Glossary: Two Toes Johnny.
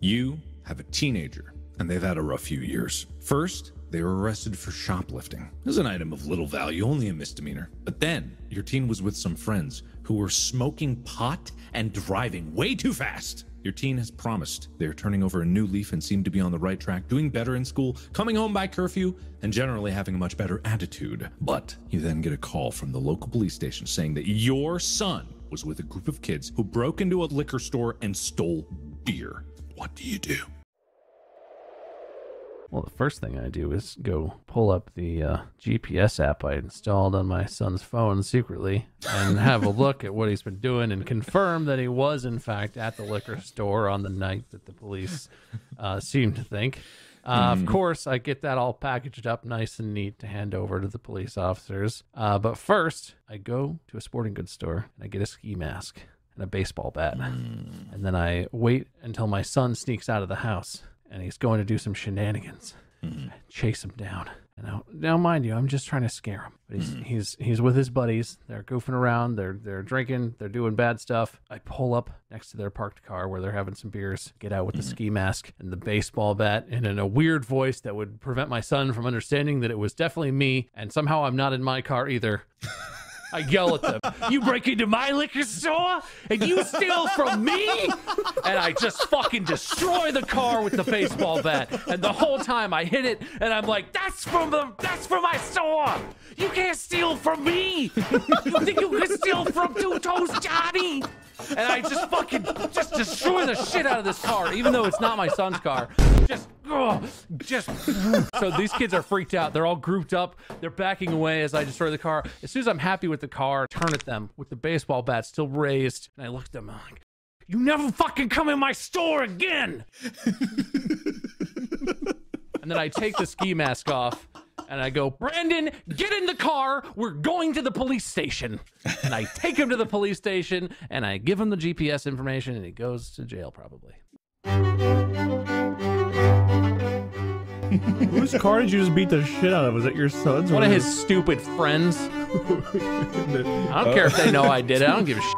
You have a teenager, and they've had a rough few years. First, they were arrested for shoplifting. It was an item of little value, only a misdemeanor. But then, your teen was with some friends who were smoking pot and driving way too fast. Your teen has promised they are turning over a new leaf and seem to be on the right track, doing better in school, coming home by curfew, and generally having a much better attitude. But you then get a call from the local police station saying that your son was with a group of kids who broke into a liquor store and stole beer. What do you do? Well, the first thing I do is go pull up the GPS app I installed on my son's phone secretly and have a look at what he's been doing and confirm that he was, in fact, at the liquor store on the night that the police seemed to think. Of course, I get that all packaged up nice and neat to hand over to the police officers. But first, I go to a sporting goods store and I get a ski mask and a baseball bat. And then I wait until my son sneaks out of the house. And he's going to do some shenanigans. I chase him down. And now, mind you, I'm just trying to scare him. But he's with his buddies. They're goofing around. They're drinking. They're doing bad stuff. I pull up next to their parked car where they're having some beers. Get out with the ski mask and the baseball bat, and in a weird voice that would prevent my son from understanding that it was definitely me. And somehow I'm not in my car either. I yell at them, you break into my liquor store and you steal from me? And I just fucking destroy the car with the baseball bat. And the whole time I hit it and I'm like, that's from my store. You can't steal from me. You think you can steal from Two Toes Johnny? And I just fucking destroy the shit out of this car, even though it's not my son's car. So these kids are freaked out. They're all grouped up. They're backing away as I destroy the car. As soon as I'm happy with the car, I turn at them with the baseball bat still raised. And I look at them and I'm like, you never fucking come in my store again. And then I take the ski mask off. And I go, Brandon, get in the car. We're going to the police station. And I take him to the police station and I give him the GPS information and he goes to jail probably. Whose car did you just beat the shit out of? Was it your son's? One of his stupid friends. I don't care if they know I did it. I don't give a shit.